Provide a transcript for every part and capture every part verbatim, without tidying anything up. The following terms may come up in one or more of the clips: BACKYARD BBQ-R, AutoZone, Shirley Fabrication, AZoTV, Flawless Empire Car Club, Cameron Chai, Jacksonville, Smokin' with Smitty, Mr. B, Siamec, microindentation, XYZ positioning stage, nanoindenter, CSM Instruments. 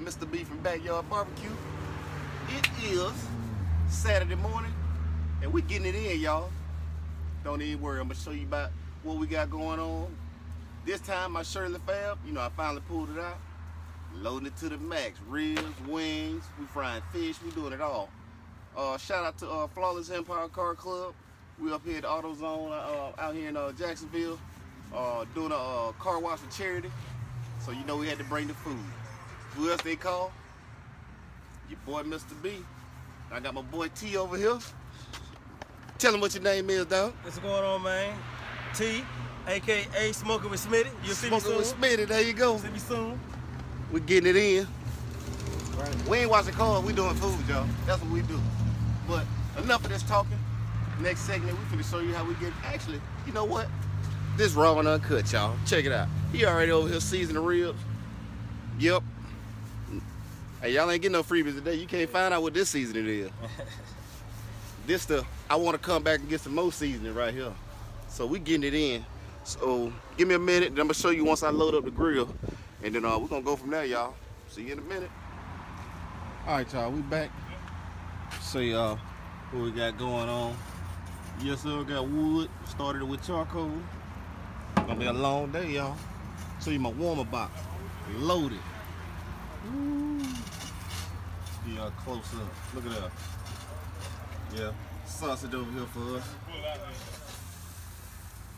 Mister B from Backyard Barbecue. It is Saturday morning, and we getting it in, y'all. Don't even worry, I'm gonna show you about what we got going on. This time, my Shirley Fab, you know, I finally pulled it out. Loading it to the max. Ribs, wings, we frying fish, we doing it all. Uh, shout out to uh, Flawless Empire Car Club. We up here at AutoZone uh, out here in uh, Jacksonville, uh, doing a uh, car wash for charity. So you know we had to bring the food. Who else they call? Your boy Mister B. I got my boy T over here. Tell him what your name is, dog. What's going on, man? T, A K A Smokin' with Smitty. You'll see me soon. Smokin' with Smitty, there you go. See me soon. We're getting it in. Right. We ain't watching cars, we doing food, y'all. That's what we do. But enough of this talking. Next segment, we finna show you how we get, actually, you know what? This raw and uncut, y'all. Check it out. He already over here seasoning the ribs. Yep. Hey, y'all ain't getting no freebies today. You can't find out what this seasoning is. This the, I wanna come back and get some more seasoning right here. So we getting it in. So give me a minute, and I'm gonna show you once I load up the grill. And then uh, we're gonna go from there, y'all. See you in a minute. All right, y'all, we back. See uh, what we got going on. Yes, sir, we got wood. Started it with charcoal. Gonna be a long day, y'all. Show you my warmer box. Loaded. Ooh. Be uh, close up. Look at that. Yeah, sausage over here for us.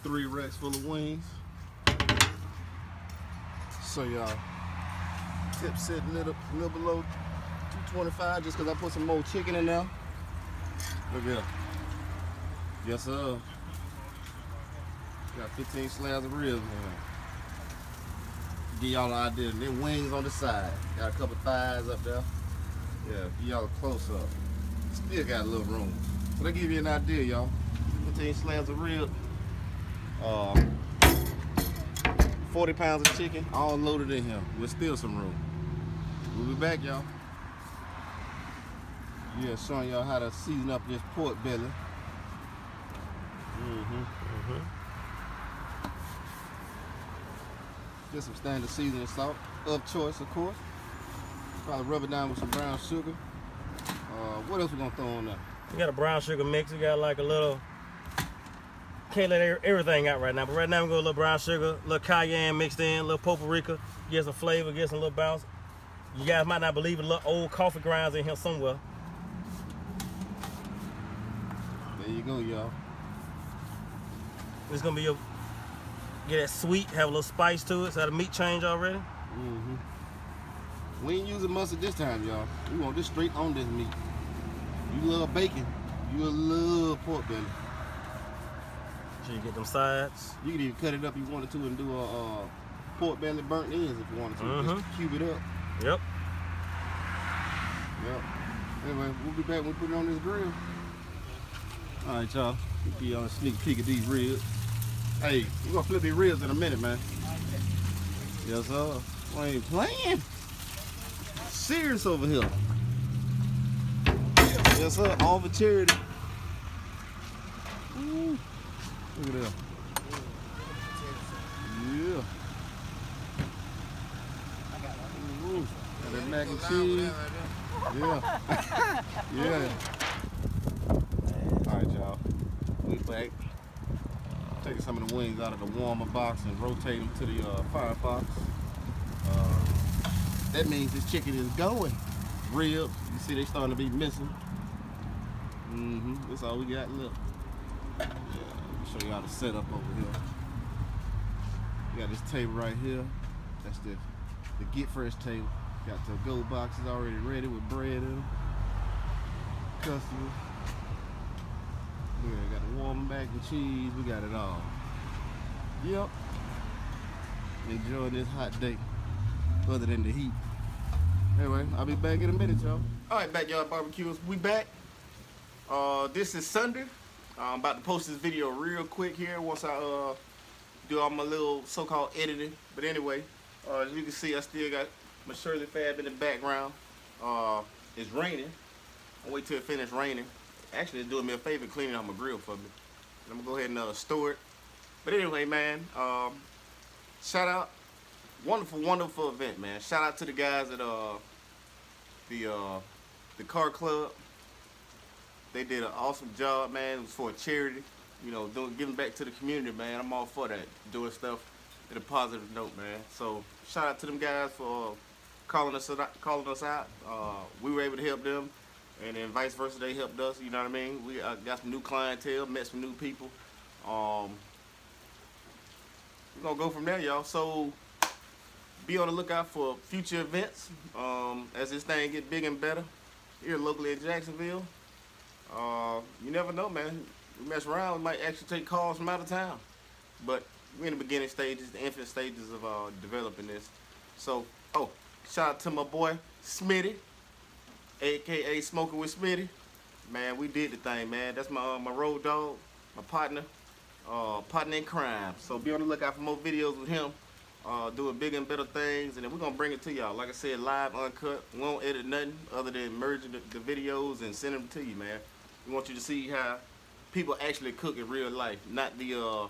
Three racks full of wings. So y'all, tip sitting little, little below two twenty-five just cause I put some more chicken in there. Look here. Yes sir. Got fifteen slabs of ribs in there. Give y'all an idea. Then wings on the side. Got a couple thighs up there. Yeah, give y'all a close up. Still got a little room. So they give you an idea, y'all. fifteen slabs of ribs. Uh, forty pounds of chicken, all loaded in here. With still some room. We'll be back, y'all. Yeah, showing y'all how to season up this pork belly. Mm-hmm, mm-hmm. Just some standard seasoning salt, of choice, of course. Probably rub it down with some brown sugar. Uh, what else we gonna throw on there? We got a brown sugar mix. We got like a little. Can't let everything out right now, but right now we got a little brown sugar, a little cayenne mixed in, a little paprika. Get some flavor, get some little bounce. You guys might not believe it, a little old coffee grinds in here somewhere. There you go, y'all. It's gonna be a get that sweet, have a little spice to it. So the meat change already. Mm-hmm. We ain't using mustard this time, y'all. We want this straight on this meat. You love bacon, you love pork belly. So you get them sides. You can even cut it up if you wanted to and do a uh, pork belly burnt ends if you wanted to. Mm-hmm. Just cube it up. Yep. Yep. Anyway, we'll be back when we put it on this grill. All right, y'all. We'll be on a sneak peek of these ribs. Hey, we're gonna flip these ribs in a minute, man. Yes, sir. I ain't playing. Serious over here. Yes, sir. All for charity. Ooh. Look at that. Yeah. Ooh. Got that mac and cheese. Yeah. Yeah. All right, y'all. We back. Taking some of the wings out of the warmer box and rotate them to the uh, firebox. Uh, That means this chicken is going. Ribs, you see they starting to be missing. Mm-hmm, that's all we got left. Yeah, let me show you all the setup over here. You got this table right here. That's the, the Get Fresh table. Got the gold boxes already ready with bread in them. Customers. Yeah, got the warm mac and cheese. We got it all. Yep. Enjoying this hot day. Other than the heat. Anyway, I'll be back in a minute, y'all. All right, Backyard Barbecues, we back. Uh, this is Sunday. I'm about to post this video real quick here once I uh, do all my little so-called editing. But anyway, uh, as you can see, I still got my Shirley Fab in the background. Uh, it's raining. I'll wait till it finishes raining. Actually, it's doing me a favor cleaning out my grill for me. And I'm gonna go ahead and uh, store it. But anyway, man, um, shout out. Wonderful, wonderful event, man. Shout out to the guys at uh, the uh, the car club. They did an awesome job, man. It was for a charity, you know, doing, giving back to the community, man. I'm all for that, doing stuff in a positive note, man. So shout out to them guys for uh, calling us calling us out. Uh, we were able to help them, and then vice versa, they helped us. You know what I mean? We uh, got some new clientele, met some new people. Um, we're gonna go from there, y'all. So be on the lookout for future events um, as this thing get big and better here locally in Jacksonville. Uh, you never know, man. We mess around, we might actually take calls from out of town. But we're in the beginning stages, the infant stages of uh, developing this. So, oh, shout out to my boy Smitty, A K A Smokin' with Smitty. Man, we did the thing, man. That's my uh, my road dog, my partner, uh, partner in crime. So be on the lookout for more videos with him. Uh, doing bigger and better things, and then we're gonna bring it to y'all. Like I said, live, uncut. We won't edit nothing other than merging the, the videos and sending them to you, man. We want you to see how people actually cook in real life, not the, uh,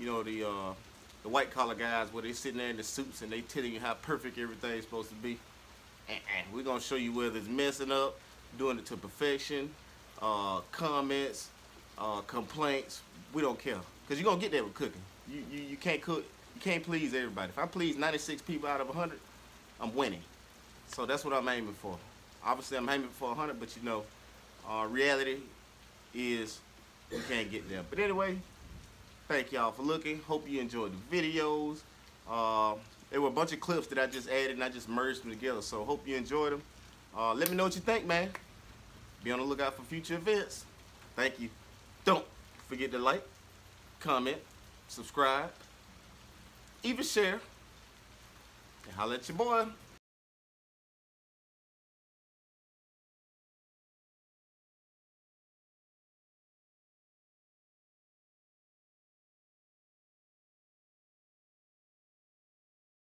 you know, the uh, the white collar guys where they sitting there in the suits and they telling you how perfect everything's supposed to be. Uh-uh. We're gonna show you whether it's messing up, doing it to perfection, uh, comments, uh, complaints. We don't care, cause you're gonna get there with cooking. You you, you can't cook. You can't please everybody. If I please ninety-six people out of one hundred, I'm winning. So that's what I'm aiming for. Obviously, I'm aiming for one hundred, but you know, uh, reality is you can't get there. But anyway, thank y'all for looking. Hope you enjoyed the videos. Uh, there were a bunch of clips that I just added and I just merged them together. So hope you enjoyed them. Uh, let me know what you think, man. Be on the lookout for future events. Thank you. Don't forget to like, comment, subscribe. Even share. And holla at your boy.